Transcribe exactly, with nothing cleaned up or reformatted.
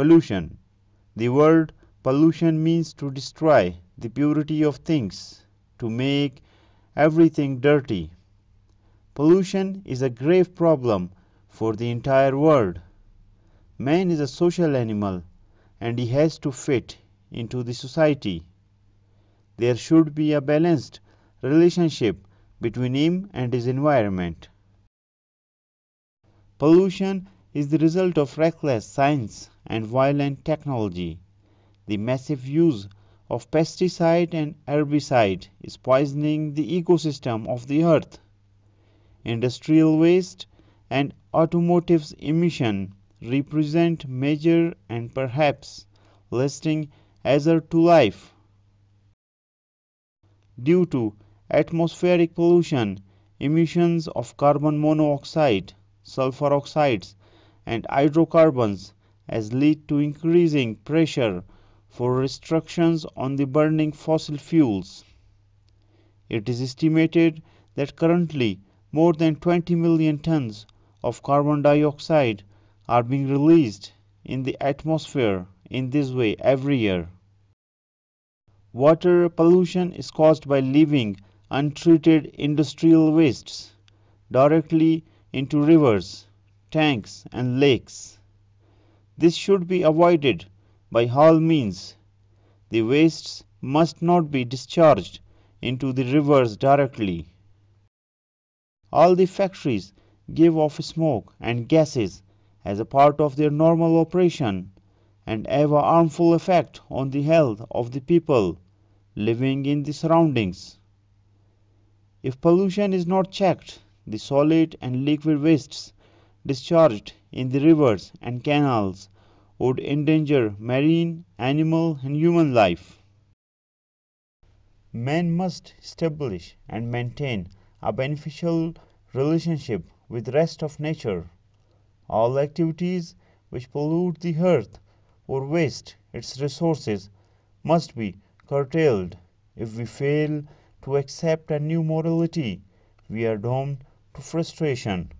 pollution. The word pollution means to destroy the purity of things, to make everything dirty. Pollution is a grave problem for the entire world. Man is a social animal, and he has to fit into the society. There should be a balanced relationship between him and his environment. Pollution is the result of reckless science and violent technology. The massive use of pesticide and herbicide is poisoning the ecosystem of the earth. Industrial waste and automotive emission represent major and perhaps lasting hazard to life. Due to atmospheric pollution, emissions of carbon monoxide, sulfur oxides, and hydrocarbons has led to increasing pressure for restrictions on the burning fossil fuels. It is estimated that currently more than twenty million tons of carbon dioxide are being released in the atmosphere in this way every year. Water pollution is caused by leaving untreated industrial wastes directly into rivers, tanks, and lakes. This should be avoided by all means. The wastes must not be discharged into the rivers directly. All the factories give off smoke and gases as a part of their normal operation and have a harmful effect on the health of the people living in the surroundings. If pollution is not checked, the solid and liquid wastes discharged in the rivers and canals would endanger marine, animal, and human life. Man must establish and maintain a beneficial relationship with the rest of nature. All activities which pollute the earth or waste its resources must be curtailed. If we fail to accept a new morality, we are doomed to frustration.